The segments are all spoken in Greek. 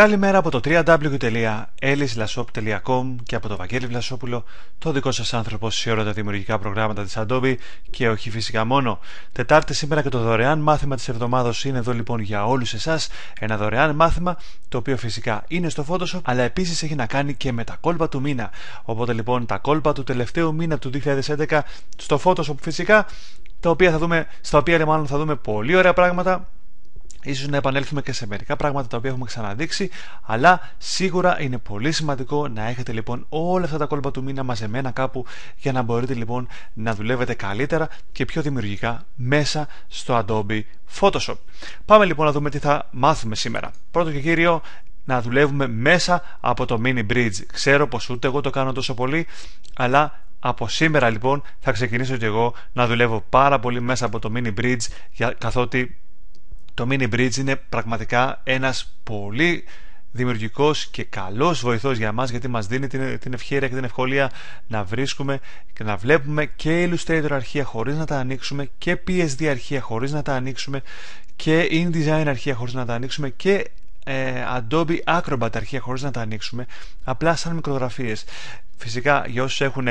Καλημέρα από το www.elis-shop.com και από το Βαγγέλη Βλασόπουλο, το δικό σας άνθρωπο σε όλα τα δημιουργικά προγράμματα της Adobe και όχι φυσικά μόνο. Τετάρτη σήμερα και το δωρεάν μάθημα της εβδομάδος είναι εδώ λοιπόν για όλους εσάς. Ένα δωρεάν μάθημα το οποίο φυσικά είναι στο Photoshop, αλλά επίσης έχει να κάνει και με τα κόλπα του μήνα. Οπότε λοιπόν τα κόλπα του τελευταίου μήνα του 2011 στο Photoshop φυσικά, στα οποία μάλλον θα δούμε πολύ ωραία πράγματα. Ίσως να επανέλθουμε και σε μερικά πράγματα τα οποία έχουμε ξαναδείξει, αλλά σίγουρα είναι πολύ σημαντικό να έχετε λοιπόν όλα αυτά τα κόλπα του μήνα μαζεμένα κάπου για να μπορείτε λοιπόν να δουλεύετε καλύτερα και πιο δημιουργικά μέσα στο Adobe Photoshop. Πάμε λοιπόν να δούμε τι θα μάθουμε σήμερα. Πρώτο και κύριο, να δουλεύουμε μέσα από το Mini Bridge. Ξέρω πως ούτε εγώ το κάνω τόσο πολύ, αλλά από σήμερα λοιπόν θα ξεκινήσω και εγώ να δουλεύω πάρα πολύ μέσα από το Mini Bridge, καθότι το Mini Bridge είναι πραγματικά ένας πολύ δημιουργικός και καλός βοηθός για μας, γιατί μας δίνει την ευχέρεια και την ευκολία να βρίσκουμε και να βλέπουμε και Illustrator αρχεία χωρίς να τα ανοίξουμε, και PSD αρχεία χωρίς να τα ανοίξουμε, και InDesign αρχεία χωρίς να τα ανοίξουμε, και Adobe Acrobat αρχεία χωρίς να τα ανοίξουμε, απλά σαν μικρογραφίες. Φυσικά για όσους έχουν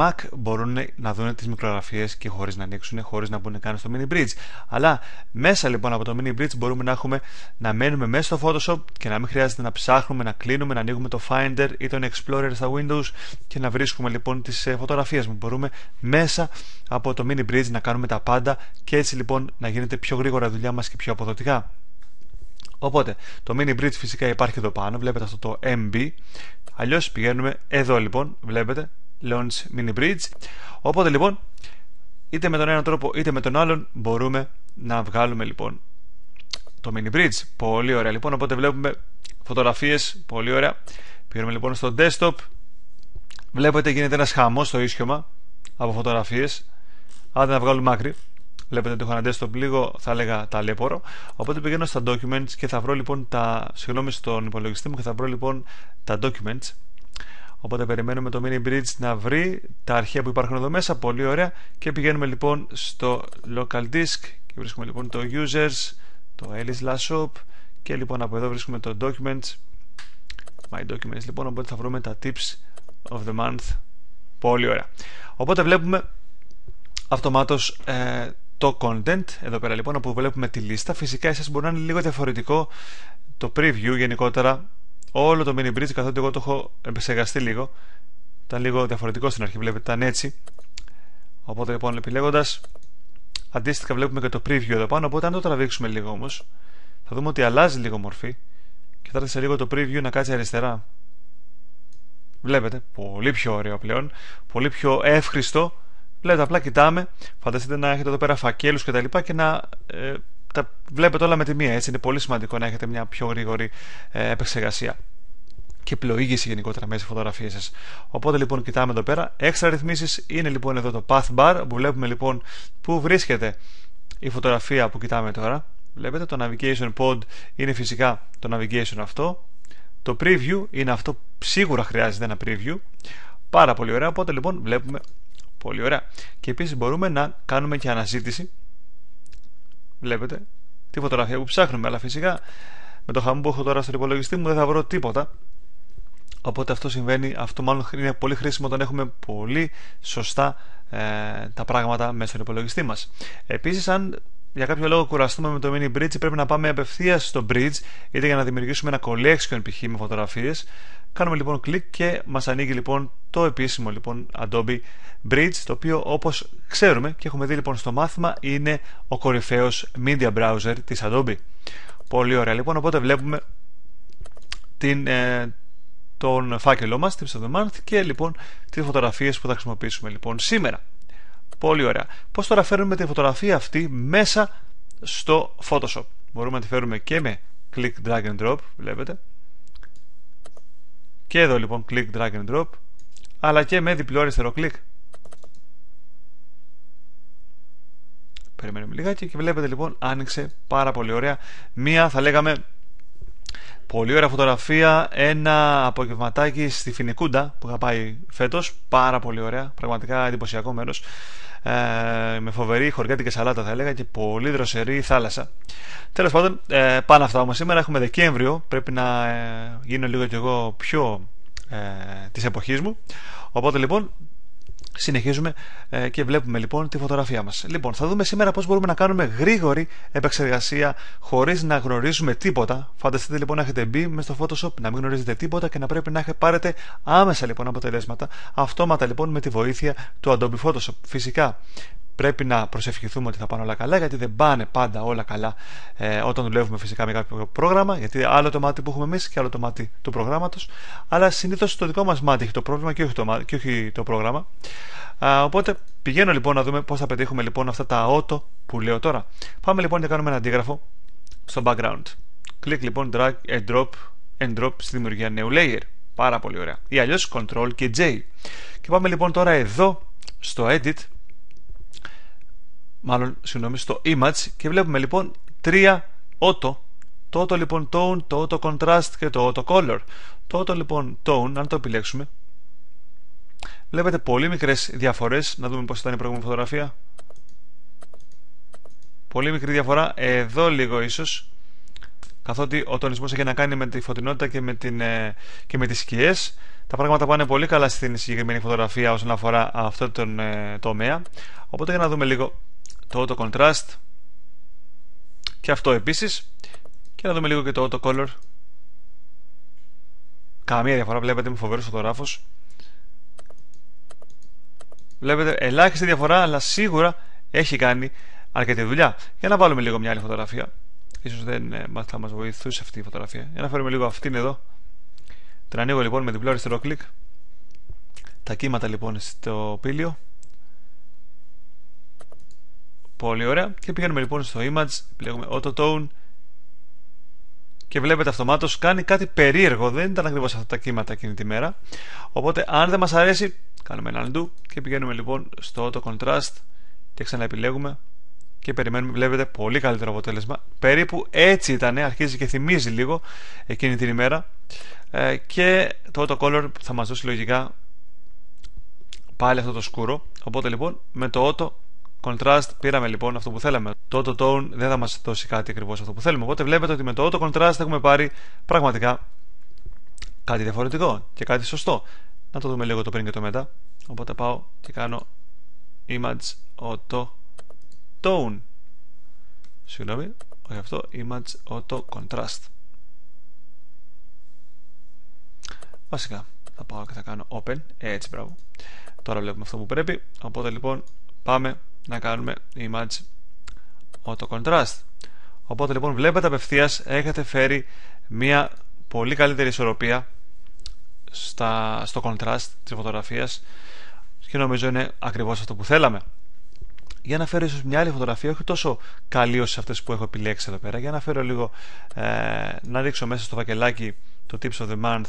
Mac μπορούν να δουν τις μικρογραφίες και χωρίς να ανοίξουν, χωρίς να μπουν καν στο Mini Bridge. Αλλά μέσα λοιπόν από το Mini Bridge μπορούμε να μένουμε μέσα στο Photoshop και να μην χρειάζεται να ψάχνουμε, να κλείνουμε, να ανοίγουμε το Finder ή τον Explorer στα Windows και να βρίσκουμε λοιπόν τις φωτογραφίες μου. Μπορούμε μέσα από το Mini Bridge να κάνουμε τα πάντα και έτσι λοιπόν να γίνεται πιο γρήγορα η δουλειά μας και πιο αποδοτικά. Οπότε το Mini Bridge φυσικά υπάρχει εδώ πάνω, βλέπετε αυτό το MB. Αλλιώς πηγαίνουμε εδώ λοιπόν, βλέπετε, Launch Mini Bridge. Οπότε λοιπόν είτε με τον έναν τρόπο είτε με τον άλλον μπορούμε να βγάλουμε λοιπόν το Mini Bridge. Πολύ ωραία λοιπόν, οπότε βλέπουμε φωτογραφίες, πολύ ωραία. Πήραμε λοιπόν στο desktop, βλέπετε γίνεται ένας χαμός στο ίσιωμα από φωτογραφίες. Άντε να βγάλουμε άκρη, βλέπετε ότι έχω ένα desktop λίγο, θα έλεγα, ταλέπορο. Οπότε πηγαίνω στα documents και θα βρω λοιπόν συγγνώμη, στον υπολογιστή μου, και θα βρω λοιπόν τα documents. Οπότε περιμένουμε το Mini Bridge να βρει τα αρχεία που υπάρχουν εδώ μέσα. Πολύ ωραία. Και πηγαίνουμε λοιπόν στο Local Disk και βρίσκουμε λοιπόν το Users, το Elis-shop, και λοιπόν από εδώ βρίσκουμε το Documents, My Documents λοιπόν. Οπότε θα βρούμε τα Tips of the Month. Πολύ ωραία. Οπότε βλέπουμε αυτομάτως το Content εδώ πέρα λοιπόν, όπου βλέπουμε τη λίστα. Φυσικά εσάς μπορεί να είναι λίγο διαφορετικό το Preview γενικότερα, όλο το Mini Bridge, καθότι εγώ το έχω επεξεργαστεί λίγο. Ήταν λίγο διαφορετικό στην αρχή, βλέπετε, ήταν έτσι. Οπότε λοιπόν επιλέγοντας, αντίστοιχα βλέπουμε και το preview εδώ πάνω. Οπότε αν το τραβήξουμε λίγο όμως, θα δούμε ότι αλλάζει λίγο μορφή. Και θα έρθει σε λίγο το preview να κάτσει αριστερά. Βλέπετε, πολύ πιο ωραίο πλέον, πολύ πιο εύχριστο. Βλέπετε, απλά κοιτάμε. Φανταστείτε να έχετε εδώ πέρα φακέλους κτλ. Και να τα βλέπετε όλα με τη μία, έτσι. Είναι πολύ σημαντικό να έχετε μια πιο γρήγορη επεξεργασία και πλοήγηση γενικότερα μέσα στις φωτογραφίες σας. Οπότε λοιπόν κοιτάμε εδώ πέρα, έξτρα ρυθμίσεις, είναι λοιπόν εδώ το path bar που βλέπουμε λοιπόν που βρίσκεται η φωτογραφία που κοιτάμε τώρα. Βλέπετε το navigation pod είναι φυσικά το navigation αυτό, το preview είναι αυτό, σίγουρα χρειάζεται ένα preview, πάρα πολύ ωραία. Οπότε λοιπόν βλέπουμε, πολύ ωραία, και επίσης μπορούμε να κάνουμε και αναζήτηση. Βλέπετε τη φωτογραφία που ψάχνουμε, αλλά φυσικά με το χαμό που έχω τώρα στον υπολογιστή μου δεν θα βρω τίποτα. Οπότε αυτό συμβαίνει, αυτό μάλλον είναι πολύ χρήσιμο όταν έχουμε πολύ σωστά τα πράγματα μέσα στον υπολογιστή μας. Επίσης, αν για κάποιο λόγο κουραστούμε με το Mini Bridge, πρέπει να πάμε απευθείας στο Bridge, είτε για να δημιουργήσουμε ένα collection π.χ. με φωτογραφίες. Κάνουμε λοιπόν κλικ και μας ανοίγει λοιπόν το επίσημο λοιπόν Adobe Bridge, το οποίο όπως ξέρουμε και έχουμε δει λοιπόν στο μάθημα είναι ο κορυφαίος media browser της Adobe. Πολύ ωραία λοιπόν, οπότε βλέπουμε τον φάκελό μας, Tips of the Month, και λοιπόν τις φωτογραφίες που θα χρησιμοποιήσουμε λοιπόν σήμερα. Πολύ ωραία. Πώς τώρα φέρνουμε τη φωτογραφία αυτή μέσα στο Photoshop? Μπορούμε να τη φέρουμε και με click, drag and drop, βλέπετε. Και εδώ λοιπόν click, drag and drop, αλλά και με διπλό αριστερό κλικ. Περιμένουμε λιγάκι και βλέπετε λοιπόν άνοιξε πάρα πολύ ωραία μία, θα λέγαμε, Πολύ ωραία φωτογραφία, ένα απογευματάκι στη Φινικούντα που είχα πάει φέτος, πάρα πολύ ωραία, πραγματικά εντυπωσιακό μέρος, με φοβερή χορκάτικη σαλάτα θα έλεγα και πολύ δροσερή θάλασσα. Τέλος πάντων, πάνω αυτά όμως, σήμερα έχουμε Δεκέμβριο, πρέπει να γίνω λίγο κι εγώ πιο της εποχής μου, οπότε λοιπόν συνεχίζουμε και βλέπουμε λοιπόν τη φωτογραφία μας. Λοιπόν, θα δούμε σήμερα πώς μπορούμε να κάνουμε γρήγορη επεξεργασία χωρίς να γνωρίζουμε τίποτα. Φανταστείτε λοιπόν να έχετε μπει μέσα στο Photoshop, να μην γνωρίζετε τίποτα και να πρέπει να πάρετε άμεσα λοιπόν αποτελέσματα, αυτόματα λοιπόν με τη βοήθεια του Adobe Photoshop. Φυσικά πρέπει να προσευχηθούμε ότι θα πάνε όλα καλά, γιατί δεν πάνε πάντα όλα καλά όταν δουλεύουμε φυσικά με κάποιο πρόγραμμα, γιατί άλλο το μάτι που έχουμε εμείς και άλλο το μάτι του προγράμματος, αλλά συνήθως το δικό μας μάτι έχει το πρόβλημα και όχι το πρόγραμμα. Οπότε πηγαίνω λοιπόν να δούμε πώς θα πετύχουμε λοιπόν αυτά τα auto που λέω τώρα. Πάμε λοιπόν να κάνουμε ένα αντίγραφο στο background. Κλικ λοιπόν drag and drop στη δημιουργία νέου layer. Πάρα πολύ ωραία. Ή αλλιώς control και J. Και πάμε λοιπόν τώρα εδώ στο edit, στο image, και βλέπουμε λοιπόν τρία auto. Το auto λοιπόν tone, το auto contrast και το auto color. Το auto λοιπόν tone, αν το επιλέξουμε, βλέπετε πολύ μικρές διαφορές. Να δούμε πώς ήταν η προηγούμενη φωτογραφία. Πολύ μικρή διαφορά. Εδώ λίγο ίσως, καθότι ο τονισμός έχει να κάνει με τη φωτεινότητα και με τις σκιές. Τα πράγματα πάνε πολύ καλά στην συγκεκριμένη φωτογραφία όσον αφορά αυτό τον τομέα. Οπότε για να δούμε λίγο το auto contrast και αυτό επίσης, και να δούμε λίγο και το auto color. Καμία διαφορά, βλέπετε, με φοβερός φωτογράφος. Βλέπετε ελάχιστη διαφορά, αλλά σίγουρα έχει κάνει αρκετή δουλειά. Για να βάλουμε λίγο μια άλλη φωτογραφία. Ίσως δεν θα μας βοηθούσε αυτή η φωτογραφία. Για να φέρουμε λίγο αυτήν εδώ. Την ανοίγω λοιπόν με διπλό αριστερό κλικ. Τα κύματα λοιπόν στο πήλιο. Πολύ ωραία. Και πηγαίνουμε λοιπόν στο image, επιλέγουμε auto tone και βλέπετε αυτομάτως κάνει κάτι περίεργο. Δεν ήταν ακριβώς αυτά τα κύματα εκείνη τη μέρα. Οπότε αν δεν μας αρέσει, κάνουμε ένα undo και πηγαίνουμε λοιπόν στο auto contrast και ξαναεπιλέγουμε και περιμένουμε. Βλέπετε πολύ καλύτερο αποτέλεσμα. Περίπου έτσι ήταν, αρχίζει και θυμίζει λίγο εκείνη την ημέρα. Και το auto color θα μας δώσει λογικά πάλι αυτό το σκούρο. Οπότε λοιπόν με το auto contrast πήραμε λοιπόν αυτό που θέλαμε. Το auto tone δεν θα μας δώσει κάτι ακριβώς αυτό που θέλουμε. Οπότε βλέπετε ότι με το auto contrast έχουμε πάρει πραγματικά κάτι διαφορετικό και κάτι σωστό. Να το δούμε λίγο το πριν και το μετά. Οπότε πάω και κάνω image auto tone. Συγγνώμη, όχι αυτό, image auto contrast. Βασικά θα πάω και θα κάνω open, έτσι, μπράβο. Τώρα βλέπουμε αυτό που πρέπει. Οπότε λοιπόν πάμε να κάνουμε image auto contrast. Οπότε λοιπόν βλέπετε απευθείας έχετε φέρει μια πολύ καλύτερη ισορροπία στο contrast της φωτογραφίας και νομίζω είναι ακριβώς αυτό που θέλαμε. Για να φέρω ίσως μια άλλη φωτογραφία, όχι τόσο καλή όσο αυτές που έχω επιλέξει εδώ πέρα, για να φέρω λίγο, να ρίξω μέσα στο φακελάκι το tips of the month.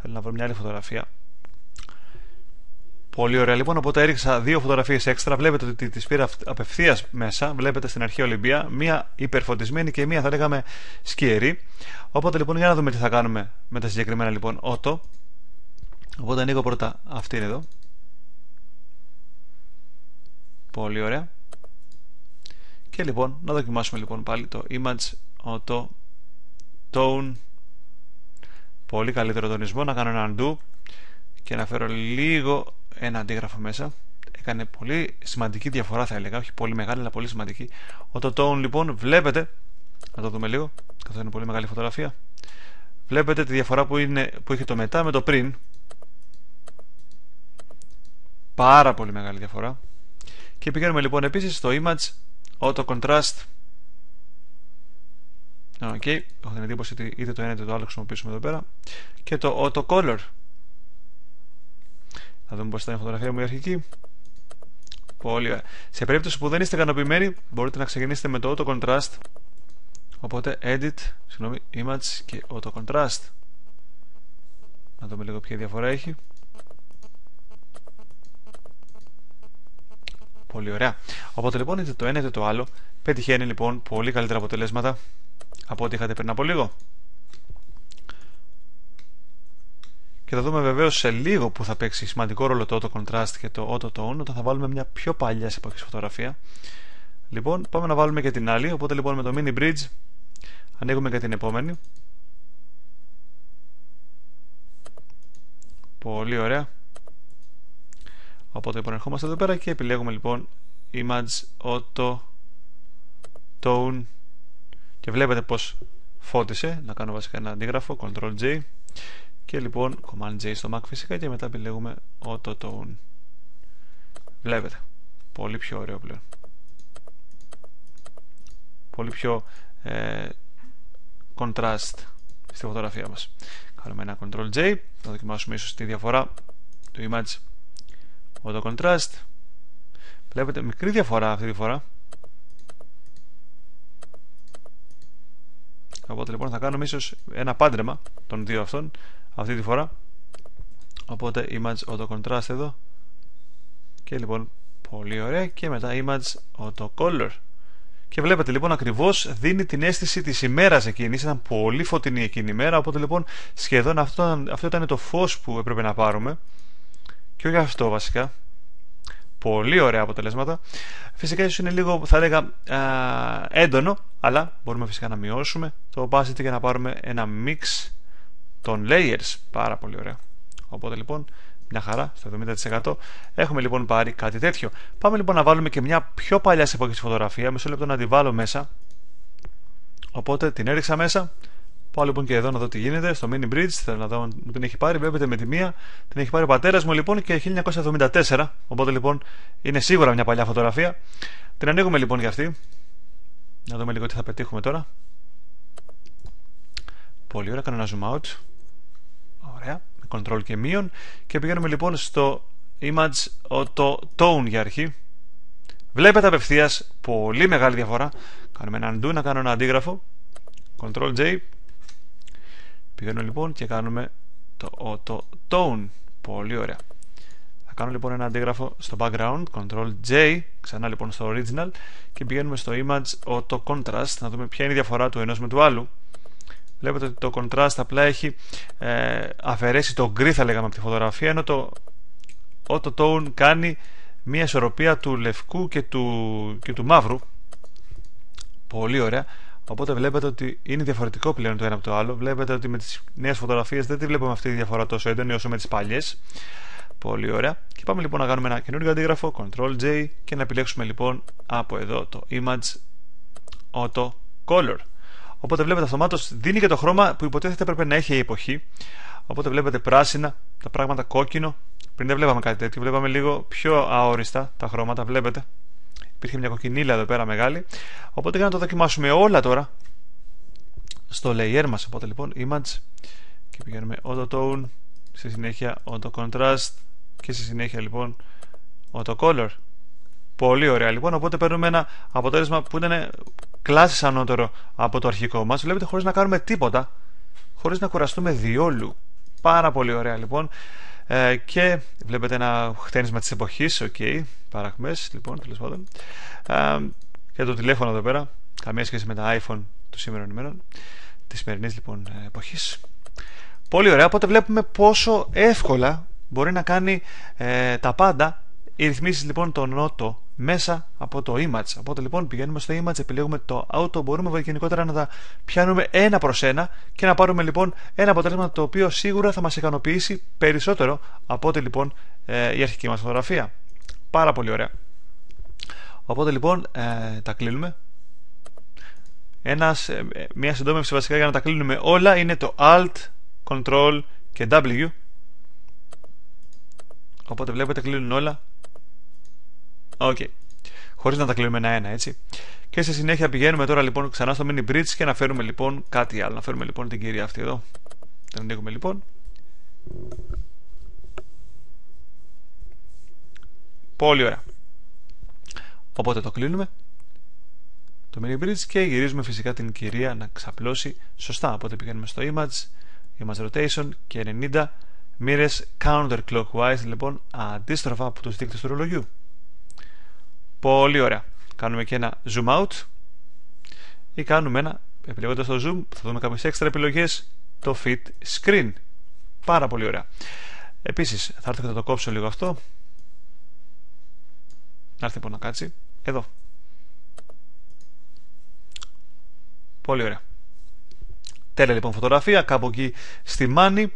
Θέλω να βρω μια άλλη φωτογραφία. Πολύ ωραία λοιπόν, οπότε έριξα δύο φωτογραφίες έξτρα. Βλέπετε ότι τις πήρα απευθείας μέσα. Βλέπετε στην αρχή Ολυμπία, μία υπερφωτισμένη και μία θα λέγαμε σκιερή. Οπότε λοιπόν για να δούμε τι θα κάνουμε με τα συγκεκριμένα λοιπόν auto. Οπότε ανοίγω πρώτα αυτήν εδώ. Πολύ ωραία. Και λοιπόν να δοκιμάσουμε λοιπόν πάλι το image auto tone. Πολύ καλύτερο τονισμό. Να κάνω ένα undo και να φέρω λίγο ένα αντίγραφο μέσα. Έκανε πολύ σημαντική διαφορά θα έλεγα, όχι πολύ μεγάλη αλλά πολύ σημαντική. Auto tone λοιπόν βλέπετε, να το δούμε λίγο, καθώς είναι πολύ μεγάλη φωτογραφία. Βλέπετε τη διαφορά που είχε το μετά με το πριν. Πάρα πολύ μεγάλη διαφορά. Και πηγαίνουμε λοιπόν επίσης στο image auto contrast. Οκ, έχω την εντύπωση ότι είτε το ένα είτε το άλλο χρησιμοποιήσουμε εδώ πέρα. Και το auto color. Θα δούμε πώς ήταν η φωτογραφία μου η αρχική. Πολύ ωραία. Σε περίπτωση που δεν είστε ικανοποιημένοι, μπορείτε να ξεκινήσετε με το auto contrast. Οπότε edit, συγγνώμη, image και auto contrast. Να δούμε λίγο ποια διαφορά έχει. Πολύ ωραία. Οπότε λοιπόν είτε το ένα είτε το άλλο πετυχαίνει λοιπόν πολύ καλύτερα αποτελέσματα από ό,τι είχατε πριν από λίγο. και θα δούμε βεβαίως σε λίγο που θα παίξει σημαντικό ρόλο το Auto Contrast και το Auto Tone όταν θα βάλουμε μια πιο παλιά εποχής φωτογραφία. Λοιπόν, πάμε να βάλουμε και την άλλη, οπότε λοιπόν με το Mini Bridge ανοίγουμε και την επόμενη. Πολύ ωραία. Οπότε λοιπόν ερχόμαστε εδώ πέρα και επιλέγουμε λοιπόν Image, Auto, Tone και βλέπετε πως φώτισε. Να κάνω βασικά ένα αντίγραφο, Ctrl J και λοιπόν Command J στο Mac φυσικά και μετά επιλέγουμε Auto Tone. Βλέπετε, πολύ πιο ωραίο πλέον. Πολύ πιο contrast στη φωτογραφία μας. Κάνουμε ένα Ctrl J, θα δοκιμάσουμε ίσως τη διαφορά του Image Auto Contrast. Βλέπετε μικρή διαφορά αυτή τη φορά. Οπότε λοιπόν θα κάνουμε ίσως ένα πάντρεμα των δύο αυτών αυτή τη φορά. Οπότε Image Auto Contrast εδώ και λοιπόν πολύ ωραία και μετά Image Auto Color. Και βλέπετε λοιπόν ακριβώς δίνει την αίσθηση της ημέρας εκείνης, ήταν πολύ φωτεινή εκείνη η μέρα, οπότε λοιπόν σχεδόν αυτό ήταν το φως που έπρεπε να πάρουμε και όχι αυτό βασικά. Πολύ ωραία αποτελέσματα. Φυσικά ίσως είναι λίγο, θα έλεγα, έντονο, αλλά μπορούμε φυσικά να μειώσουμε το opacity και να πάρουμε ένα mix των layers. Πάρα πολύ ωραία. Οπότε λοιπόν μια χαρά, στο 70% έχουμε λοιπόν πάρει κάτι τέτοιο. Πάμε λοιπόν να βάλουμε και μια πιο παλιά εποχή φωτογραφία. Μισό λεπτό να τη βάλω μέσα. Οπότε την έριξα μέσα. Πάω λοιπόν και εδώ να δω τι γίνεται. Στο Mini Bridge θέλω να δω αν μου την έχει πάρει. Βλέπετε με τη μία την έχει πάρει ο πατέρας μου λοιπόν και 1974. Οπότε λοιπόν είναι σίγουρα μια παλιά φωτογραφία. Την ανοίγουμε λοιπόν και αυτή. Να δούμε λίγο τι θα πετύχουμε τώρα. Πολύ ωραία, κάνω ένα zoom out. Ωραία. Control και μείον και πηγαίνουμε λοιπόν στο Image Auto Tone για αρχή. Βλέπετε απευθείας πολύ μεγάλη διαφορά. Κάνουμε ένα undo, να κάνω ένα αντίγραφο, Control J, πηγαίνουμε λοιπόν και κάνουμε το Auto Tone. Πολύ ωραία. Θα κάνω λοιπόν ένα αντίγραφο στο background, Control J, ξανά λοιπόν στο original και πηγαίνουμε στο Image Auto Contrast να δούμε ποια είναι η διαφορά του ενός με του άλλου. Βλέπετε ότι το contrast απλά έχει αφαιρέσει το γκρι, θα λέγαμε, από τη φωτογραφία, ενώ το Auto Tone κάνει μια ισορροπία του λευκού και του μαύρου. Πολύ ωραία. Οπότε βλέπετε ότι είναι διαφορετικό πλέον το ένα από το άλλο. Βλέπετε ότι με τις νέες φωτογραφίες δεν τη βλέπουμε αυτή τη διαφορά τόσο έντονη όσο με τις παλιές. Πολύ ωραία. Και πάμε λοιπόν να κάνουμε ένα καινούργιο αντίγραφο, Ctrl J, και να επιλέξουμε λοιπόν από εδώ το Image Auto Color. Οπότε βλέπετε αυτομάτως δίνει και το χρώμα που υποτίθεται πρέπει να έχει η εποχή. Οπότε βλέπετε πράσινα, τα πράγματα κόκκινο. Πριν δεν βλέπαμε κάτι τέτοιο, βλέπαμε λίγο πιο αόριστα τα χρώματα. Βλέπετε, υπήρχε μια κοκκινίλα εδώ πέρα μεγάλη. Οπότε για να το δοκιμάσουμε όλα τώρα στο layer μας. Οπότε λοιπόν Image και πηγαίνουμε Auto Tone, στη συνέχεια Auto Contrast και στη συνέχεια λοιπόν Auto Color. Πολύ ωραία λοιπόν, οπότε παίρνουμε ένα αποτέλεσμα που ήταν κλάσης ανώτερο από το αρχικό μας. Βλέπετε, χωρίς να κάνουμε τίποτα, χωρίς να κουραστούμε διόλου. Πάρα πολύ ωραία λοιπόν. Και βλέπετε ένα χτένισμα της εποχής, ok, παραχμές λοιπόν, τέλος πάντων. Και το τηλέφωνο εδώ πέρα, καμία σχέση με τα iPhone του σήμερων ημέρων, της σημερινής λοιπόν εποχής. Πολύ ωραία, οπότε βλέπουμε πόσο εύκολα μπορεί να κάνει τα πάντα οι ρυθμίσεις λοιπόν των Auto μέσα από το Image. Οπότε λοιπόν πηγαίνουμε στο Image, επιλέγουμε το Auto, μπορούμε γενικότερα να τα πιάνουμε ένα προς ένα και να πάρουμε λοιπόν ένα αποτέλεσμα το οποίο σίγουρα θα μας ικανοποιήσει περισσότερο από ό,τι λοιπόν η αρχική μας φωτογραφία. Πάρα πολύ ωραία. Οπότε λοιπόν τα κλείνουμε. Μια συντόμευση βασικά για να τα κλείνουμε όλα είναι το Alt, Ctrl και W. Οπότε βλέπετε κλείνουν όλα. Okay. Χωρίς να τα κλείνουμε ένα-ένα, έτσι. Και στη συνέχεια πηγαίνουμε τώρα λοιπόν ξανά στο Mini Bridge και να φέρουμε λοιπόν κάτι άλλο. Να φέρουμε λοιπόν την κυρία αυτή εδώ. Την ανοίγουμε λοιπόν. Πολύ ωραία. Οπότε το κλείνουμε το Mini Bridge και γυρίζουμε φυσικά την κυρία να ξαπλώσει σωστά. Οπότε πηγαίνουμε στο Image, Image Rotation και 90 μοίρες counterclockwise, λοιπόν αντίστροφα από τους δείκτες του ρολογιού. Πολύ ωραία. Κάνουμε και ένα zoom out ή επιλέγοντας το zoom, θα δούμε κάποιες έξτρα επιλογές, το fit screen. Πάρα πολύ ωραία. Επίσης, θα έρθω και θα το κόψω λίγο αυτό. Να έρθει να κάτσει. Εδώ. Πολύ ωραία. Τέλεια λοιπόν φωτογραφία, κάπου εκεί στη Μάνη.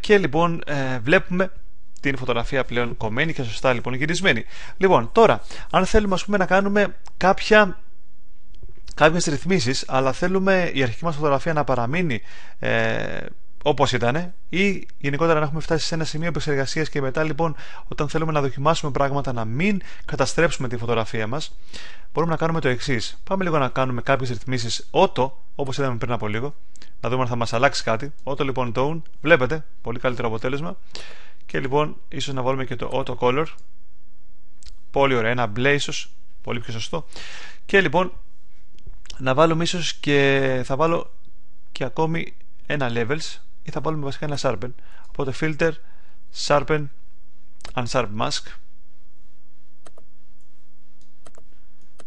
Και λοιπόν βλέπουμε την φωτογραφία πλέον κομμένη και σωστά λοιπόν γυρισμένη. Λοιπόν, τώρα, αν θέλουμε ας πούμε να κάνουμε κάποιες ρυθμίσεις, αλλά θέλουμε η αρχική μας φωτογραφία να παραμείνει όπως ήταν, ή γενικότερα να έχουμε φτάσει σε ένα σημείο επεξεργασίας και μετά λοιπόν όταν θέλουμε να δοκιμάσουμε πράγματα να μην καταστρέψουμε τη φωτογραφία μας, μπορούμε να κάνουμε το εξής. Πάμε λίγο να κάνουμε κάποιες ρυθμίσεις auto, όπως είδαμε πριν από λίγο, να δούμε αν θα μας αλλάξει κάτι. Auto λοιπόν tone, βλέπετε, πολύ καλύτερο αποτέλεσμα. Και λοιπόν ίσως να βάλουμε και το auto color, πολύ ωραία, ένα μπλε ίσως, πολύ πιο σωστό. Και λοιπόν να βάλουμε ίσως και θα βάλω και ακόμη ένα levels, ή θα βάλουμε βασικά ένα sharpen. Οπότε filter, sharpen, unsharp mask.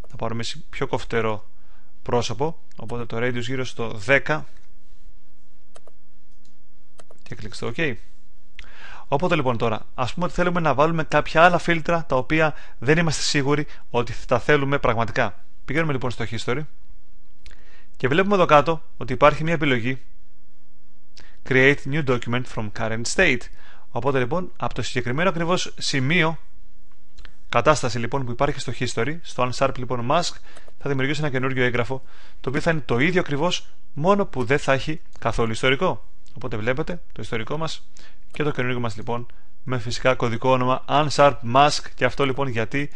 Θα πάρουμε πιο κοφτερό πρόσωπο, οπότε το radius γύρω στο 10 και κλείξτε OK. Οπότε λοιπόν τώρα, ας πούμε ότι θέλουμε να βάλουμε κάποια άλλα φίλτρα τα οποία δεν είμαστε σίγουροι ότι τα θέλουμε πραγματικά. Πηγαίνουμε λοιπόν στο history και βλέπουμε εδώ κάτω ότι υπάρχει μια επιλογή Create new document from current state. Οπότε λοιπόν από το συγκεκριμένο ακριβώς σημείο, κατάσταση λοιπόν που υπάρχει στο history, στο unsharp λοιπόν mask, θα δημιουργήσει ένα καινούριο έγγραφο το οποίο θα είναι το ίδιο ακριβώς, μόνο που δεν θα έχει καθόλου ιστορικό. Οπότε βλέπετε το ιστορικό μας και το καινούργιο μας λοιπόν με φυσικά κωδικό όνομα unsharp mask, και αυτό λοιπόν γιατί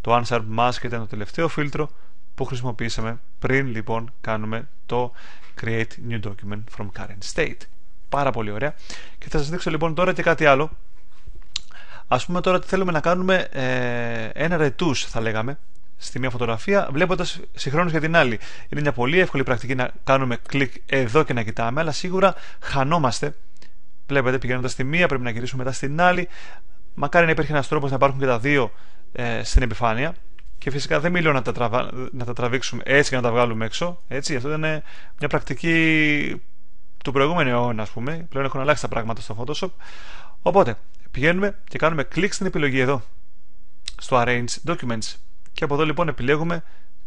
το unsharp mask ήταν το τελευταίο φίλτρο που χρησιμοποιήσαμε πριν λοιπόν κάνουμε το create new document from current state. Πάρα πολύ ωραία. Και θα σας δείξω λοιπόν τώρα και κάτι άλλο. Ας πούμε τώρα ότι θέλουμε να κάνουμε ένα retouch, θα λέγαμε, στη μία φωτογραφία, βλέποντας συγχρόνως για την άλλη. Είναι μια πολύ εύκολη πρακτική να κάνουμε κλικ εδώ και να κοιτάμε, αλλά σίγουρα χανόμαστε. Βλέπετε, πηγαίνοντας στη μία, πρέπει να γυρίσουμε μετά στην άλλη. Μακάρι να υπήρχε ένας τρόπος να υπάρχουν και τα δύο στην επιφάνεια. Και φυσικά δεν μιλώ να τα τραβήξουμε έτσι και να τα βγάλουμε έξω. Έτσι, αυτό ήταν μια πρακτική του προηγούμενου αιώνα, ας πούμε. Πλέον έχουν αλλάξει τα πράγματα στο Photoshop. Οπότε, πηγαίνουμε και κάνουμε κλικ στην επιλογή εδώ, στο Arrange Documents. Και από εδώ λοιπόν επιλέγουμε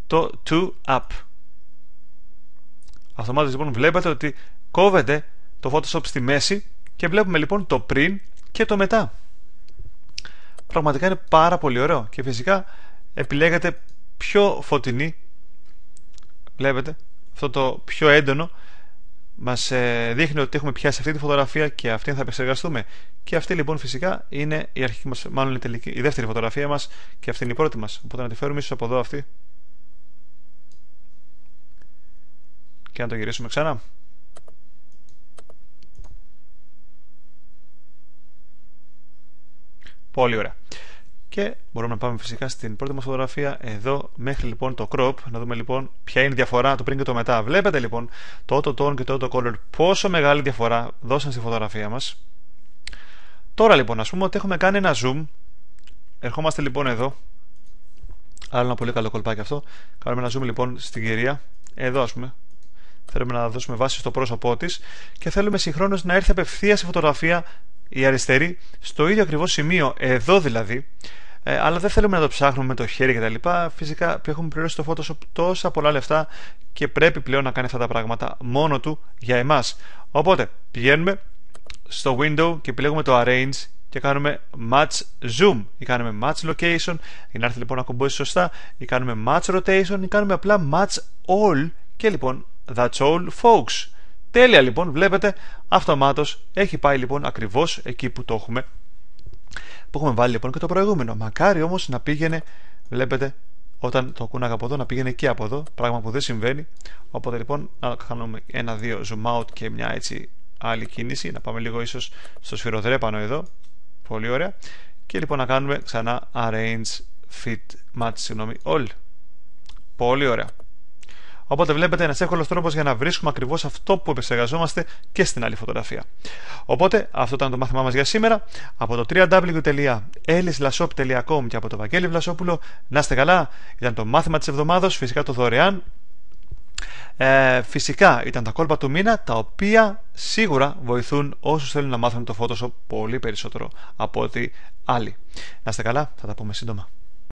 το To Up. Αυτομάτως λοιπόν βλέπετε ότι κόβεται το Photoshop στη μέση και βλέπουμε λοιπόν το πριν και το μετά. Πραγματικά είναι πάρα πολύ ωραίο. Και φυσικά επιλέγετε πιο φωτεινή. Βλέπετε αυτό το πιο έντονο μας δείχνει ότι έχουμε πιάσει αυτή τη φωτογραφία και αυτήν θα επεξεργαστούμε. Και αυτή λοιπόν φυσικά είναι η αρχική μας, μάλλον η τελική, η δεύτερη φωτογραφία μας, και αυτή είναι η πρώτη μας. Οπότε να τη φέρουμε ίσως από εδώ αυτή και να το γυρίσουμε ξανά. Πολύ ωραία. Και μπορούμε να πάμε φυσικά στην πρώτη μας φωτογραφία εδώ μέχρι λοιπόν το crop, να δούμε λοιπόν ποια είναι η διαφορά το πριν και το μετά. Βλέπετε λοιπόν το auto tone και το auto color πόσο μεγάλη διαφορά δώσαν στη φωτογραφία μας. Τώρα λοιπόν ας πούμε ότι έχουμε κάνει ένα zoom, ερχόμαστε λοιπόν εδώ, άλλο ένα πολύ καλό κολπάκι αυτό, κάνουμε ένα zoom λοιπόν στην κυρία, εδώ ας πούμε, θέλουμε να δώσουμε βάση στο πρόσωπό της και θέλουμε συγχρόνως να έρθει απευθείας η φωτογραφία η αριστερή στο ίδιο ακριβώς σημείο, εδώ δηλαδή, αλλά δεν θέλουμε να το ψάχνουμε με το χέρι κτλ. Φυσικά έχουμε πληρώσει το Photoshop τόσα πολλά λεφτά και πρέπει πλέον να κάνει αυτά τα πράγματα μόνο του για εμάς. Οπότε πηγαίνουμε στο window και επιλέγουμε το arrange και κάνουμε match zoom ή κάνουμε match location για να έρθει λοιπόν να κομπώσει σωστά, ή κάνουμε match rotation ή κάνουμε απλά match all και λοιπόν that's all folks. Τέλεια λοιπόν, βλέπετε αυτομάτως έχει πάει λοιπόν ακριβώς εκεί που το έχουμε, που έχουμε βάλει λοιπόν και το προηγούμενο. Μακάρι όμως να πήγαινε, βλέπετε, όταν το κούναγα από εδώ να πήγαινε και από εδώ, πράγμα που δεν συμβαίνει. Οπότε λοιπόν να κάνουμε ένα-δύο zoom out και μια έτσι άλλη κίνηση, να πάμε λίγο ίσως στο σφυροδρέπανο εδώ, πολύ ωραία, και λοιπόν να κάνουμε ξανά arrange fit match, συγγνώμη, all. Πολύ ωραία. Οπότε βλέπετε ένας εύκολος τρόπος για να βρίσκουμε ακριβώς αυτό που επεξεργαζόμαστε και στην άλλη φωτογραφία. Οπότε αυτό ήταν το μάθημά μας για σήμερα. Από το www.elis-shop.com και από το Βαγγέλη Βλασόπουλο, να είστε καλά. Ήταν το μάθημα της εβδομάδος, φυσικά το δωρεάν. Φυσικά ήταν τα κόλπα του μήνα, τα οποία σίγουρα βοηθούν όσους θέλουν να μάθουν το Photoshop πολύ περισσότερο από ότι άλλοι. Να είστε καλά, θα τα πούμε σύντομα.